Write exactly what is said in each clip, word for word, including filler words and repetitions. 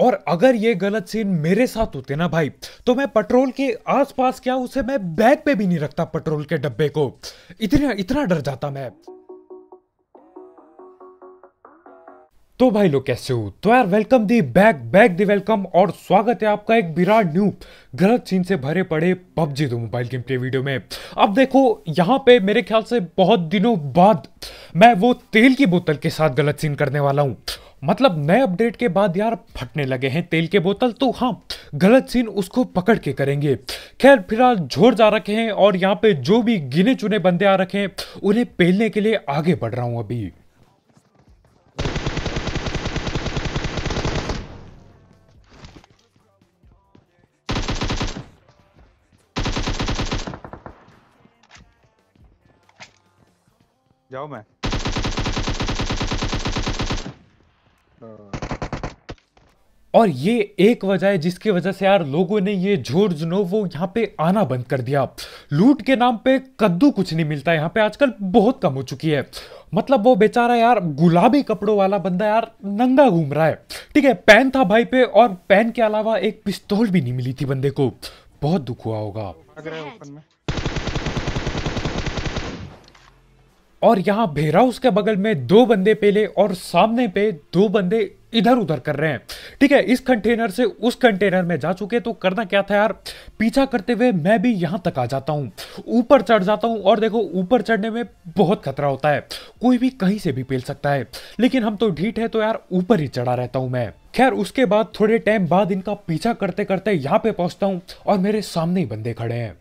और अगर ये गलत सीन मेरे साथ होते ना भाई, तो मैं पेट्रोल के आसपास क्या उसे मैं बैग पे भी नहीं रखता, पेट्रोल के डब्बे को, इतना इतना डर जाता मैं। तो भाई लोग कैसे हो, तो यार वेलकम दी बैक बैक दी वेलकम और स्वागत है आपका एक विराट न्यू गलत सीन से भरे पड़े पबजी दो मोबाइल गेम के वीडियो में। अब देखो यहाँ पे मेरे ख्याल से बहुत दिनों बाद मैं वो तेल की बोतल के साथ गलत सीन करने वाला हूँ। मतलब नए अपडेट के बाद यार फटने लगे हैं तेल के बोतल, तो हाँ गलत सीन उसको पकड़ के करेंगे। खैर फिलहाल झोर जा रखे हैं और यहाँ पे जो भी गिने चुने बंदे आ रखे हैं उन्हें पेलने के लिए आगे बढ़ रहा हूँ अभी। जाओ मैं और ये एक वजह है जिसकी वजह से यार लोगों ने ये झोर जुनोवो यहाँ पे आना बंद कर दिया। लूट के नाम पे कद्दू कुछ नहीं मिलता यहाँ पे, आजकल बहुत कम हो चुकी है। मतलब वो बेचारा यार गुलाबी कपड़ों वाला बंदा यार नंगा घूम रहा है, ठीक है पैन था भाई पे, और पैन के अलावा एक पिस्तौल भी नहीं मिली थी बंदे को, बहुत दुख हुआ होगा। और यहाँ भेराउस के बगल में दो बंदे पेले और सामने पे दो बंदे इधर उधर कर रहे हैं, ठीक है इस कंटेनर से उस कंटेनर में जा चुके। तो करना क्या था यार, पीछा करते हुए मैं भी यहाँ तक आ जाता हूँ, ऊपर चढ़ जाता हूँ। और देखो ऊपर चढ़ने में बहुत खतरा होता है, कोई भी कहीं से भी पेल सकता है, लेकिन हम तो ढीठ है तो यार ऊपर ही चढ़ा रहता हूँ मैं। खैर उसके बाद थोड़े टाइम बाद इनका पीछा करते करते यहाँ पे पहुँचता हूँ और मेरे सामने ही बंदे खड़े हैं।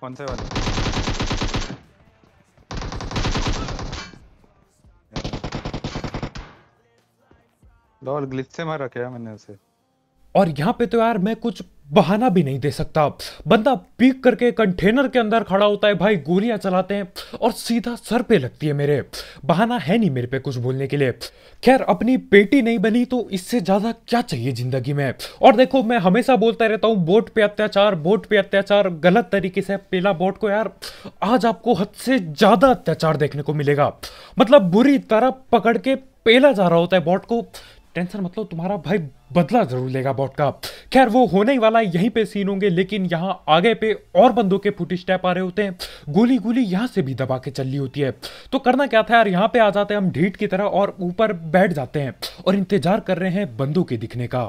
कौन से वाले? लॉल ग्लिच से मारा क्या मैंने उसे। और यहाँ पे तो यार मैं कुछ बहाना भी नहीं दे सकता, बंदा पीक करके कंटेनर के अंदर खड़ा होता है भाई, गोलियां चलाते हैं और सीधा सर पे लगती है मेरे, बहाना है नहीं मेरे पे कुछ बोलने के लिए। खैर अपनी पेटी नहीं बनी तो इससे ज्यादा क्या चाहिए जिंदगी में। और देखो मैं हमेशा बोलता रहता हूँ बोट पे अत्याचार, बोट पे अत्याचार, गलत तरीके से पेला बोट को यार, आज आपको हद से ज्यादा अत्याचार देखने को मिलेगा। मतलब बुरी तरह पकड़ के पेला जा रहा होता है बोट को, टेंशन मतलब तुम्हारा भाई बदला जरूर लेगा बॉट का। खैर वो होने ही वाला है, यहीं पे सीन होंगे, लेकिन यहाँ आगे पे और बंदों के फुट स्टेप आ रहे होते हैं, गोली गोली यहाँ से भी दबा के चल रही होती है। तो करना क्या था यार, यहाँ पे आ जाते हैं हम ढीठ की तरह और ऊपर बैठ जाते हैं और इंतजार कर रहे हैं बंदों के दिखने का।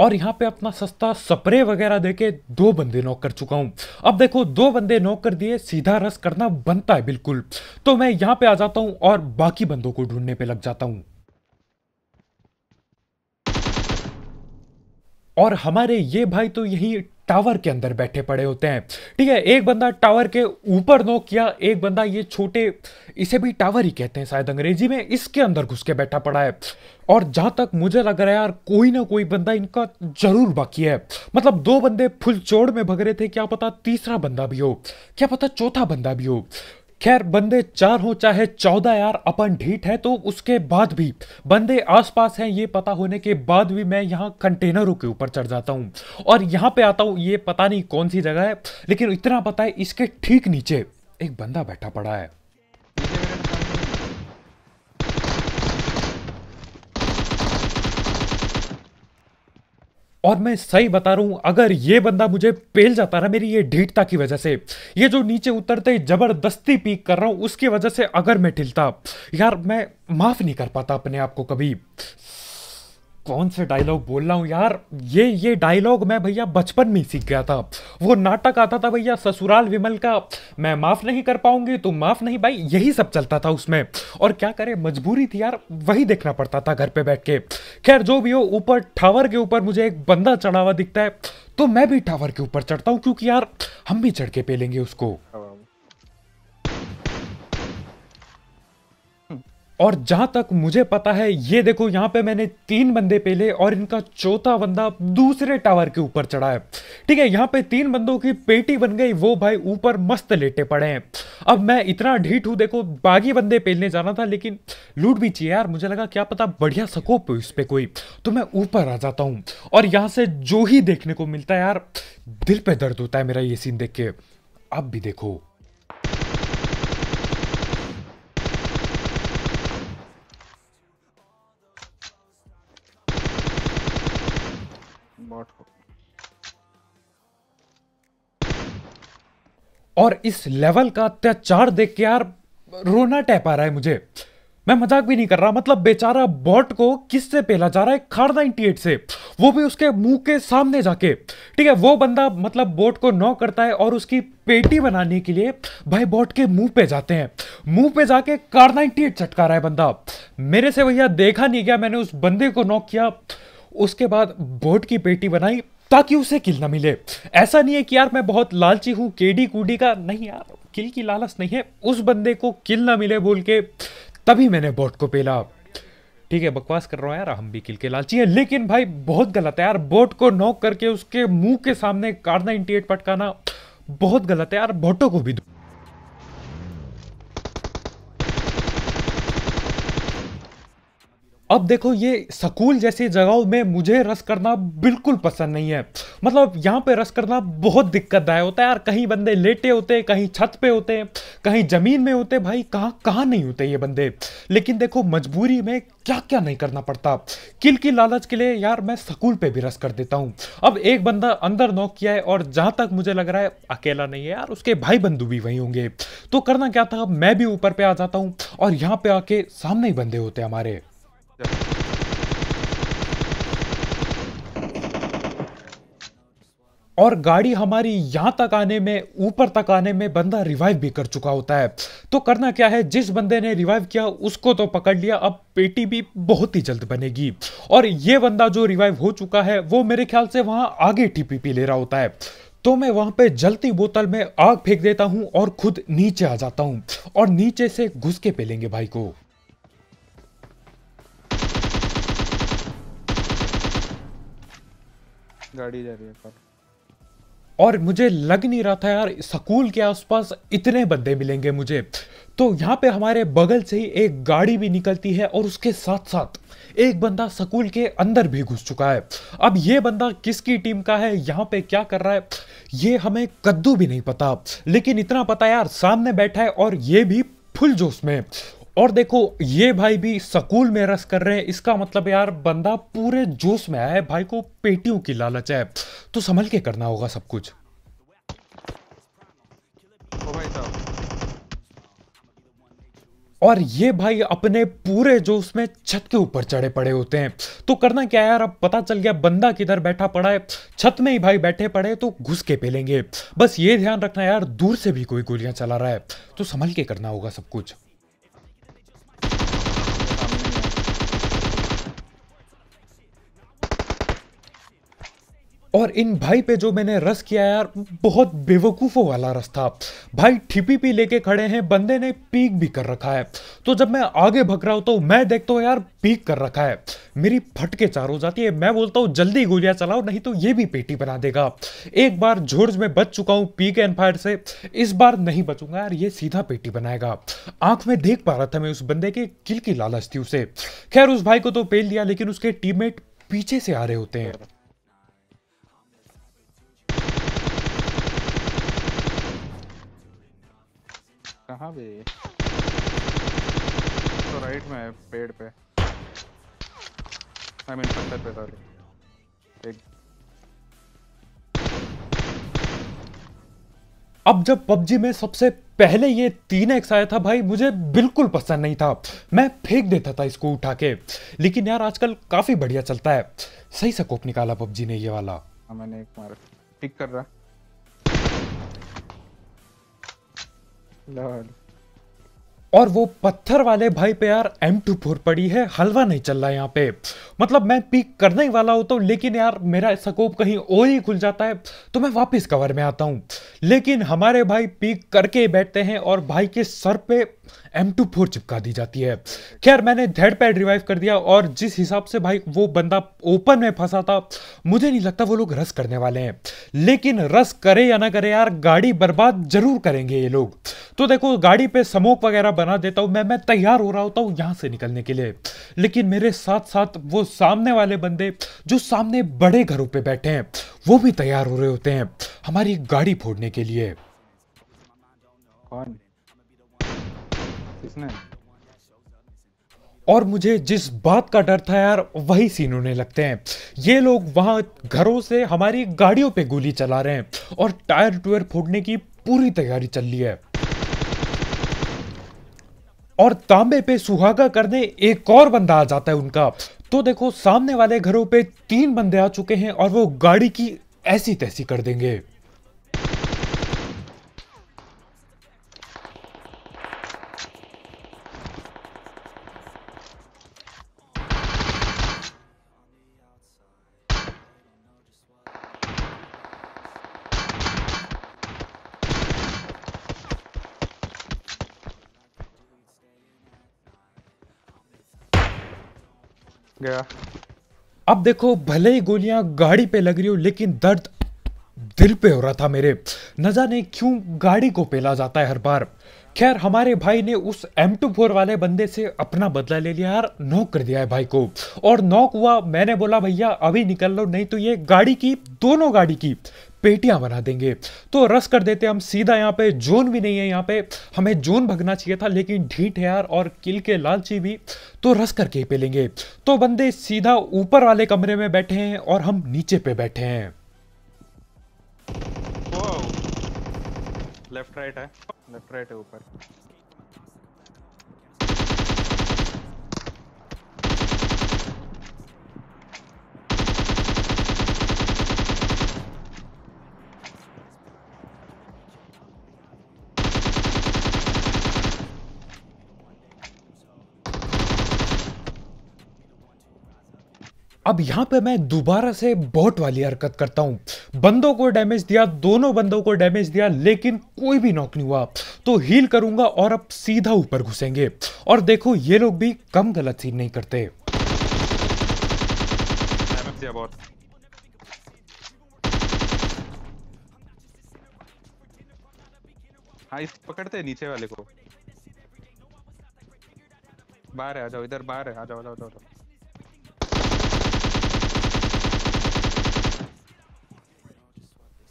और यहाँ पे अपना सस्ता स्प्रे वगैरह देके दो बंदे नॉक कर चुका हूँ। अब देखो दो बंदे नॉक कर दिए, सीधा रस करना बनता है बिल्कुल। तो मैं यहाँ पे आ जाता हूँ और बाकी बंदों को ढूंढने पे लग जाता हूँ। और हमारे ये भाई तो यही टावर के अंदर बैठे पड़े होते हैं, ठीक है एक बंदा टावर के ऊपर नॉक किया, एक बंदा ये छोटे, इसे भी टावर ही कहते हैं शायद अंग्रेजी में, इसके अंदर घुस के बैठा पड़ा है। और जहाँ तक मुझे लग रहा है यार कोई ना कोई बंदा इनका जरूर बाकी है। मतलब दो बंदे फुल चोड़ में भग रहे थे, क्या पता तीसरा बंदा भी हो, क्या पता चौथा बंदा भी हो। खैर बंदे चार हो चाहे चौदह यार अपन ढीठ है, तो उसके बाद भी बंदे आसपास हैं ये पता होने के बाद भी मैं यहाँ कंटेनरों के ऊपर चढ़ जाता हूँ। और यहाँ पे आता हूँ, ये पता नहीं कौन सी जगह है, लेकिन इतना पता है इसके ठीक नीचे एक बंदा बैठा पड़ा है। और मैं सही बता रहा हूँ अगर ये बंदा मुझे पेल जाता रहा मेरी ये ढीठता की वजह से, ये जो नीचे उतरते ही जबरदस्ती पीक कर रहा हूँ उसकी वजह से, अगर मैं ढिलता यार मैं माफ नहीं कर पाता अपने आप को कभी। कौन से डायलॉग बोल रहा हूँ यार, ये ये डायलॉग मैं भैया बचपन में सीख गया था। वो नाटक आता था भैया ससुराल विमल का, मैं माफ़ नहीं कर पाऊंगी तो माफ़ नहीं, भाई यही सब चलता था उसमें। और क्या करे मजबूरी थी यार, वही देखना पड़ता था घर पे बैठ के। खैर जो भी हो, ऊपर टावर के ऊपर मुझे एक बंदा चढ़ा हुआ दिखता है तो मैं भी टावर के ऊपर चढ़ता हूँ, क्योंकि यार हम भी चढ़ के पेलेंगे उसको। और जहां तक मुझे पता है, ये देखो यहाँ पे मैंने तीन बंदे पेले और इनका चौथा बंदा दूसरे टावर के ऊपर चढ़ा है। ठीक है, यहाँ पे तीन बंदों की पेटी बन गई, वो भाई ऊपर मस्त लेटे पड़े हैं। अब मैं इतना ढीठ हूँ, देखो बागी बंदे पेलने जाना था लेकिन लूट भी चाहिए यार, मुझे लगा क्या पता बढ़िया स्कोप हो इस पर कोई, तो मैं ऊपर आ जाता हूँ। और यहाँ से जो ही देखने को मिलता है यार, दिल पे दर्द होता है मेरा ये सीन देख के। अब भी देखो और इस लेवल का अत्याचार देख के यार रोना टैप आ रहा है मुझे। मैं मजाक भी नहीं कर रहा, मतलब बेचारा बॉट को किससे पेला जा रहा है, खार अट्ठानवे से, वो भी उसके मुंह के सामने जाके। ठीक है, वो बंदा मतलब बॉट को नॉक करता है और उसकी पेटी बनाने के लिए भाई बॉट के मुंह पे जाते हैं, मुंह पे जाके खार अट्ठानवे चटका रहा है बंदा। मेरे से भैया देखा नहीं गया, मैंने उस बंदे को नॉक किया, उसके बाद बॉट की पेटी बनाई ताकि उसे किल ना मिले। ऐसा नहीं है कि यार मैं बहुत लालची हूँ केडी कूडी का, नहीं यार, किल की लालच नहीं है, उस बंदे को किल ना मिले बोल के तभी मैंने बॉट को पेला। ठीक है, बकवास कर रहा हूँ यार, हम भी किल के लालची हैं, लेकिन भाई बहुत गलत है यार, बॉट को नॉक करके उसके मुंह के सामने खार अट्ठानवे पटकाना बहुत गलत है यार, बॉटों को भी। अब देखो ये स्कूल जैसी जगहों में मुझे रश करना बिल्कुल पसंद नहीं है, मतलब यहाँ पे रश करना बहुत दिक्कतदायक होता है यार। कहीं बंदे लेटे होते, कहीं छत पे होते, कहीं ज़मीन में होते, भाई कहाँ कहाँ नहीं होते ये बंदे। लेकिन देखो मजबूरी में क्या क्या नहीं करना पड़ता। किल की लालच के लिए यार मैं स्कूल पे भी रश कर देता हूँ। अब एक बंदा अंदर नॉक किया है और जहाँ तक मुझे लग रहा है अकेला नहीं है यार, उसके भाई बंधु भी वहीं होंगे। तो करना क्या था, अब मैं भी ऊपर पे आ जाता हूँ और यहाँ पे आके सामने ही बंदे होते हमारे। और गाड़ी हमारी यहाँ तक आने में, ऊपर तक आने में बंदा रिवाइव भी कर चुका होता है। तो करना क्या है, जिस बंदे ने रिवाइव किया उसको तो पकड़ लिया, अब पेटी भी बहुत ही जल्द बनेगी। और ये बंदा जो रिवाइव हो चुका है वो मेरे ख्याल से वहाँ आगे टीपीपी ले रहा होता है, तो मैं वहाँ पे जलती बोतल में आग फेंक देता हूँ और खुद नीचे आ जाता हूँ और नीचे से घुस के पेलेंगे भाई को। गाड़ी जा रही है और मुझे लग नहीं रहा था यार स्कूल के आसपास इतने बंदे मिलेंगे मुझे। तो यहाँ पे हमारे बगल से ही एक गाड़ी भी निकलती है और उसके साथ साथ एक बंदा स्कूल के अंदर भी घुस चुका है। अब ये बंदा किसकी टीम का है, यहाँ पे क्या कर रहा है, ये हमें कद्दू भी नहीं पता, लेकिन इतना पता यार सामने बैठा है और ये भी फुल जोश में। और देखो ये भाई भी स्कूल में रश कर रहे हैं, इसका मतलब यार बंदा पूरे जोश में आया है, भाई को पेटियों की लालच है, तो संभल के करना होगा सब कुछ। ओ भाई साहब, और ये भाई अपने पूरे जोश में छत के ऊपर चढ़े पड़े होते हैं। तो करना क्या यार, अब पता चल गया बंदा किधर बैठा पड़ा है, छत में ही भाई बैठे पड़े, तो घुस के पेलेंगे। बस ये ध्यान रखना यार दूर से भी कोई गोलियां चला रहा है, तो संभल के करना होगा सब कुछ। और इन भाई पे जो मैंने रस किया यार, बहुत बेवकूफ़ों वाला रस था भाई। टीपीपी लेके खड़े हैं, बंदे ने पीक भी कर रखा है, तो जब मैं आगे भग रहा हूँ तो मैं देखता हूँ यार पीक कर रखा है, मेरी फट के चार हो जाती है। मैं बोलता हूँ जल्दी गोलियाँ चलाओ नहीं तो ये भी पेटी बना देगा। एक बार झोर्ज में बच चुका हूँ पीक एंड फायर से, इस बार नहीं बचूंगा यार, ये सीधा पेटी बनाएगा। आंख में देख पा रहा था मैं उस बंदे के, किल की लालच थी उसे। खैर उस भाई को तो पेल लिया, लेकिन उसके टीममेट पीछे से आ रहे होते हैं। कहाँ बे, तो राइट में है, पेड़ पे, आई मीन पत्थर पे, सॉरी। अब जब पबजी में सबसे पहले ये तीन एक्स आया था भाई, मुझे बिल्कुल पसंद नहीं था, मैं फेंक देता था इसको उठा के। लेकिन यार आजकल काफी बढ़िया चलता है, सही स्कोप निकाला पबजी ने ये वाला। मैंने एक मार पिक कर रहा लॉर्ड। और वो पत्थर वाले भाई पे यार एम टू फोर पड़ी है, हलवा नहीं चल रहा है यहाँ पे। मतलब मैं पीक करने ही वाला होता हूँ लेकिन यार मेरा स्कोप कहीं और ही खुल जाता है तो मैं वापस कवर में आता हूँ। लेकिन हमारे भाई पीक करके बैठते हैं और भाई के सर पे एम टू फोर चिपका दी जाती है। खैर मैंने थर्ड पैड रिवाइव कर दिया और जिस हिसाब से भाई वो बंदा ओपन में फंसा था मुझे नहीं लगता वो लोग रश करने वाले हैं, लेकिन रश करे या ना करे यार गाड़ी बर्बाद जरूर करेंगे ये लोग। तो देखो गाड़ी पे स्मोक वगैरह बना देता हूँ मैं मैं तैयार हो रहा होता हूँ यहाँ से निकलने के लिए, लेकिन मेरे साथ साथ वो सामने वाले बंदे जो सामने बड़े घरों पे बैठे हैं वो भी तैयार हो रहे होते हैं हमारी गाड़ी फोड़ने के लिए। कौन? किसने? और मुझे जिस बात का डर था यार वही सीन होने लगते हैं। ये लोग वहाँ घरों से हमारी गाड़ियों पे गोली चला रहे हैं और टायर टूयर फोड़ने की पूरी तैयारी चल रही है। और तांबे पे सुहागा करने एक और बंदा आ जाता है उनका। तो देखो सामने वाले घरों पे तीन बंदे आ चुके हैं और वो गाड़ी की ऐसी तैसी कर देंगे। गया। अब देखो भले ही गोलियां गाड़ी पे लग रही हो लेकिन दर्द दिल पे हो रहा था मेरे, न जाने क्यों गाड़ी को पेला जाता है हर बार। खैर हमारे भाई ने उस एम टू फोर वाले बंदे से अपना बदला ले लिया यार, नॉक कर दिया है भाई को। और नॉक हुआ, मैंने बोला भैया अभी निकल लो नहीं तो ये गाड़ी की दोनों गाड़ी की पेटियां बना देंगे। तो रस कर देते हम सीधा, यहाँ पे जोन भी नहीं है, यहाँ पे हमें जोन भगना चाहिए था लेकिन ढीठ है यार और किल के लालची भी, तो रस करके ही पे लेंगे। तो बंदे सीधा ऊपर वाले कमरे में बैठे हैं और हम नीचे पे बैठे हैं। लेफ्ट राइट है, लेफ्ट राइट है ऊपर। अब यहाँ पे मैं दोबारा से बॉट वाली हरकत करता हूँ, बंदों को डैमेज दिया, दोनों बंदों को डैमेज दिया लेकिन कोई भी नॉक नहीं हुआ। तो हील करूँगा और अब सीधा ऊपर घुसेंगे। और देखो ये लोग भी कम गलत सीन नहीं करते। डैमेज दिया बॉट। हाँ इस पकड़ते नीचे वाले को। बाहर है, आ जाओ इधर, बाहर है, आ जाओ आ जाओ।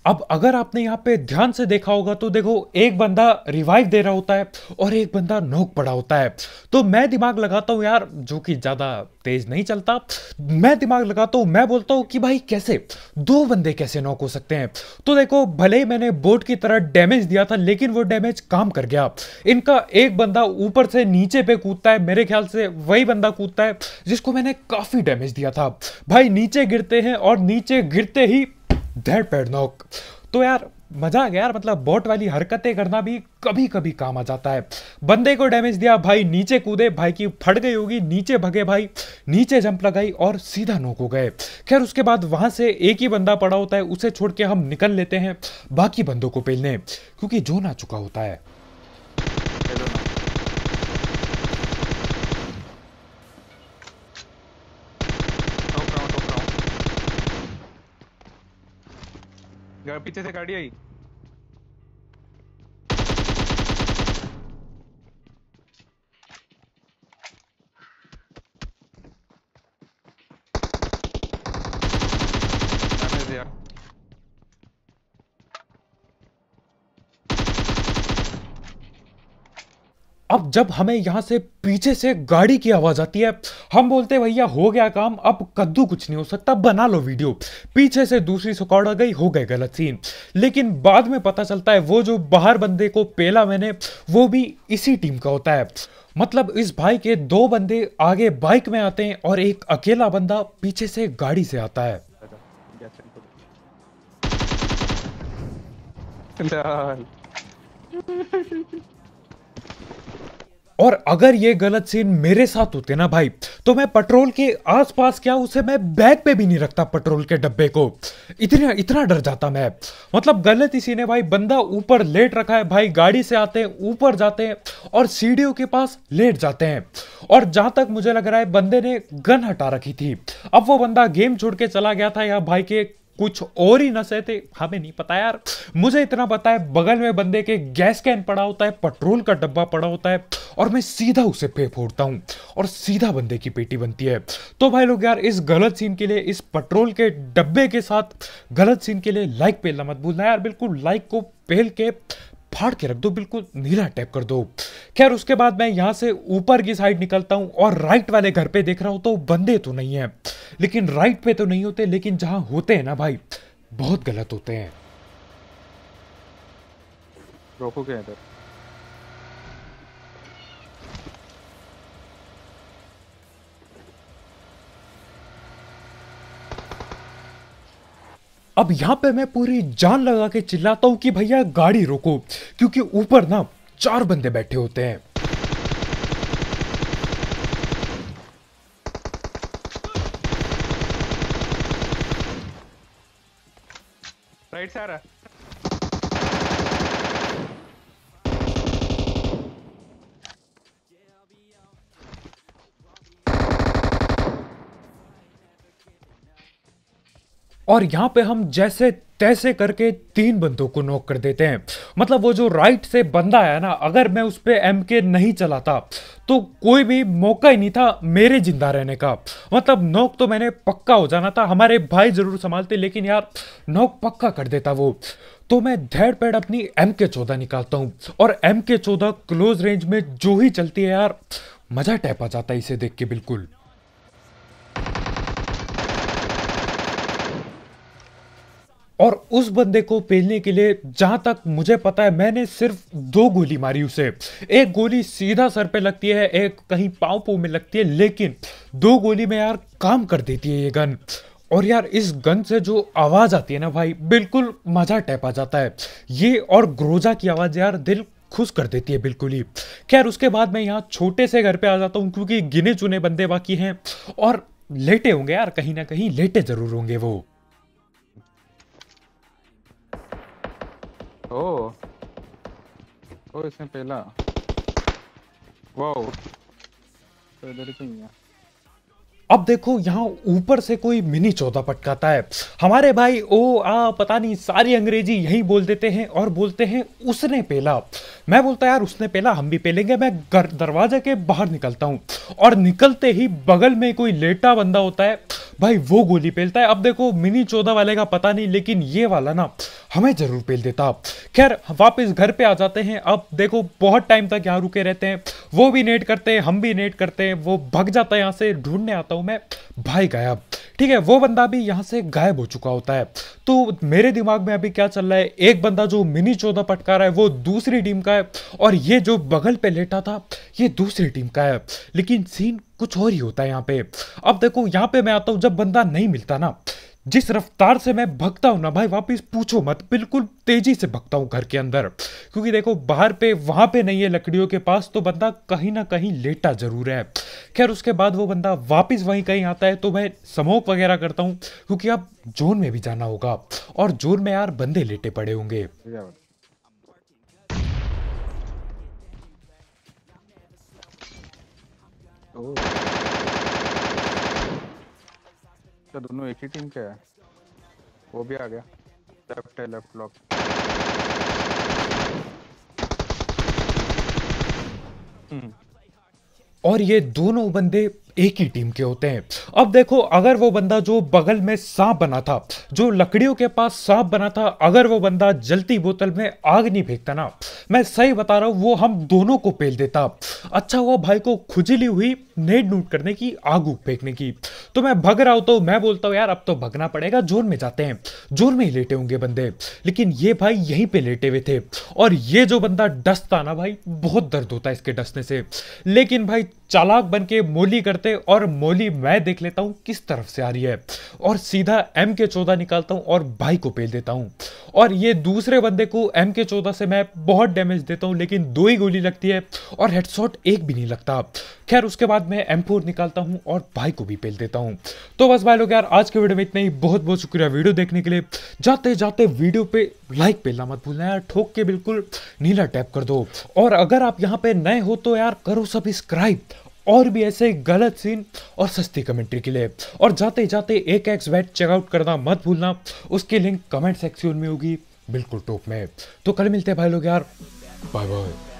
अब अगर आपने यहाँ पे ध्यान से देखा होगा तो देखो एक बंदा रिवाइव दे रहा होता है और एक बंदा नॉक पड़ा होता है। तो मैं दिमाग लगाता हूँ यार, जो कि ज़्यादा तेज नहीं चलता, मैं दिमाग लगाता हूँ, मैं बोलता हूँ कि भाई कैसे दो बंदे कैसे नॉक हो सकते हैं। तो देखो भले ही मैंने बोट की तरह डैमेज दिया था लेकिन वो डैमेज काम कर गया। इनका एक बंदा ऊपर से नीचे पे कूदता है, मेरे ख्याल से वही बंदा कूदता है जिसको मैंने काफ़ी डैमेज दिया था। भाई नीचे गिरते हैं और नीचे गिरते ही दैट पैड नॉक। तो यार मजा आ गया यार, मतलब बॉट वाली हरकतें करना भी कभी कभी काम आ जाता है। बंदे को डैमेज दिया, भाई नीचे कूदे, भाई की फट गई होगी, नीचे भगे, भाई नीचे जंप लगाई और सीधा नॉक हो गए। खैर उसके बाद वहां से एक ही बंदा पड़ा होता है, उसे छोड़ के हम निकल लेते हैं बाकी बंदों को पेलने क्योंकि जोन आ चुका होता है। पीछे से गाड़ी आई। अब जब हमें यहाँ से पीछे से गाड़ी की आवाज़ आती है, हम बोलते हैं भैया हो गया काम, अब कद्दू कुछ नहीं हो सकता, बना लो वीडियो। पीछे से दूसरी स्क्वाड आ गई, हो गए गलत सीन। लेकिन बाद में पता चलता है वो जो बाहर बंदे को पेला मैंने वो भी इसी टीम का होता है। मतलब इस भाई के दो बंदे आगे बाइक में आते हैं और एक अकेला बंदा पीछे से गाड़ी से आता है। और अगर ये गलत सीन मेरे साथ होते ना भाई, तो मैं पेट्रोल के आसपास क्या उसे मैं बैग पे भी नहीं रखता, पेट्रोल के डब्बे को, इतना इतना डर जाता मैं। मतलब गलत इसी ने भाई, बंदा ऊपर लेट रखा है भाई, गाड़ी से आते हैं ऊपर जाते हैं और सीढ़ियों के पास लेट जाते हैं। और जहां तक मुझे लग रहा है बंदे ने गन हटा रखी थी। अब वो बंदा गेम छोड़ के चला गया था या भाई के कुछ और ही नशे थे, हमें नहीं पता यार। मुझे इतना पता है बगल में बंदे के गैस कैन पड़ा होता है, पेट्रोल का डब्बा पड़ा होता है, और मैं सीधा उसे पे फोड़ता हूँ और सीधा बंदे की पेटी बनती है। तो भाई लोग यार, इस गलत सीन के लिए, इस पेट्रोल के डब्बे के साथ गलत सीन के लिए लाइक पेलना मत भूलना यार, बिल्कुल लाइक को पेल के फाड़ के रख दो, बिल्कुल नीला टैप कर दो। खैर उसके बाद मैं यहाँ से ऊपर की साइड निकलता हूँ और राइट वाले घर पे देख रहा हूँ, तो बंदे तो नहीं है लेकिन राइट पे तो नहीं होते, लेकिन जहाँ होते हैं ना भाई बहुत गलत होते हैं। रोको क्या इधर? अब यहाँ पे मैं पूरी जान लगा के चिल्लाता हूँ कि भैया गाड़ी रोको, क्योंकि ऊपर ना चार बंदे बैठे होते हैं। राइट से आ रहा है। और यहाँ पे हम जैसे तैसे करके तीन बंदों को नॉक कर देते हैं। मतलब वो जो राइट से बंदा आया ना, अगर मैं उस पर एम के नहीं चलाता तो कोई भी मौका ही नहीं था मेरे जिंदा रहने का। मतलब नॉक तो मैंने पक्का हो जाना था, हमारे भाई जरूर संभालते लेकिन यार नॉक पक्का कर देता वो। तो मैं धैड़ पैड़ अपनी एम के चौदह निकालता हूँ और एम के चौदह क्लोज रेंज में जो ही चलती है यार, मजा टैप आ जाता है इसे देख के बिल्कुल। और उस बंदे को पेलने के लिए जहाँ तक मुझे पता है मैंने सिर्फ दो गोली मारी उसे। एक गोली सीधा सर पे लगती है, एक कहीं पाँव पो में लगती है, लेकिन दो गोली में यार काम कर देती है ये गन। और यार इस गन से जो आवाज़ आती है ना भाई, बिल्कुल मज़ा टैप आ जाता है। ये और ग्रोजा की आवाज़ यार दिल खुश कर देती है बिल्कुल ही। खैर उसके बाद मैं यहाँ छोटे से घर पर आ जाता हूँ, क्योंकि गिने चुने बंदे बाकी हैं और लेटे होंगे यार, कहीं ना कहीं लेटे ज़रूर होंगे वो। ओ, ओ इसने पहला, वाओ, तो इधर क्यों है? अब देखो यहाँ ऊपर से कोई मिनी चौदह पटकाता है, हमारे भाई ओ आ पता नहीं सारी अंग्रेजी यही बोल देते हैं और बोलते हैं उसने पेला। मैं बोलता यार उसने पेला, हम भी पेलेंगे। मैं दरवाजे के बाहर निकलता हूँ और निकलते ही बगल में कोई लेटा बंदा होता है भाई, वो गोली पेलता है। अब देखो मिनी चौदह वाले का पता नहीं, लेकिन ये वाला ना हमें जरूर पेल देता। खैर वापस घर पे आ जाते हैं। अब देखो बहुत टाइम तक यहाँ रुके रहते हैं, वो भी नेट करते हैं हम भी नेट करते हैं। वो भग जाता है यहाँ से, ढूंढने आता हूँ मैं, भाई गायब। ठीक है वो बंदा भी यहाँ से गायब हो चुका होता है। तो मेरे दिमाग में अभी क्या चल रहा है, एक बंदा जो मिनी चौदह पटका रहा है वो दूसरी टीम का है, और ये जो बगल पे लेटा था ये दूसरी टीम का है, लेकिन सीन कुछ और ही होता है यहाँ पे। अब देखो यहाँ पे मैं आता हूँ, जब बंदा नहीं मिलता ना, जिस रफ्तार से मैं भगता हूँ ना भाई, वापस पूछो मत, बिल्कुल तेजी से भगता हूँ घर के अंदर। क्योंकि देखो बाहर पे वहाँ पे नहीं है लकड़ियों के पास, तो बंदा कहीं ना कहीं लेटा जरूर है। खैर उसके बाद वो बंदा वापस वहीं कहीं आता है, तो मैं स्मोक वगैरह करता हूँ, क्योंकि अब जोन में भी जाना होगा और जोन में यार बंदे लेटे पड़े होंगे। तो दोनों एक ही टीम के हैं। वो भी आ गया, लेफ्ट है, लेफ्ट लॉक। और ये दोनों बंदे एक ही टीम के होते हैं। अब देखो अगर वो बंदा जो बगल में सांप बना था, जो लकड़ियों के पास सांप बना था, अगर वो बंदा जलती बोतल में आग नहीं फेंकता ना, मैं सही बता रहा हूँ, वो हम दोनों को पेल देता। अच्छा हुआ भाई को खुजली हुई नेट नूट करने की, आग उग फेंकने की। तो मैं भग रहा होता हूँ, मैं बोलता हूँ यार अब तो भगना पड़ेगा, जोन में जाते हैं, जोन में ही लेटे होंगे बंदे। लेकिन ये भाई यहीं पर लेटे हुए थे, और ये जो बंदा डसता ना भाई, बहुत दर्द होता है इसके डसने से। लेकिन भाई चालाक बन के मोली करते, और मोली मैं देख लेता हूं किस तरफ से आ रही है, और सीधा एम के चौदह निकालता हूं और भाई को पेल देता हूं। और ये दूसरे बंदे को एम के चौदह से मैं बहुत डैमेज देता हूँ, लेकिन दो ही गोली लगती है और हेडशॉट एक भी नहीं लगता। खैर उसके बाद मैं एम फोर निकालता हूँ और भाई को भी पेल देता हूँ। तो बस भाई लोग यार आज के वीडियो में इतना ही, बहुत बहुत शुक्रिया वीडियो देखने के लिए। जाते जाते वीडियो पे लाइक पेलना मत भूलना यार, ठोक के बिल्कुल नीला टैप कर दो। और अगर आप यहाँ पे नए हो तो यार करो सब्सक्राइब और भी ऐसे गलत सीन और सस्ती कमेंट्री के लिए। और जाते जाते एक एक्स वेट चेकआउट करना मत भूलना, उसकी लिंक कमेंट सेक्शन में होगी बिल्कुल टॉप में। तो कल मिलते हैं भाई लोग यार, बाय बाय।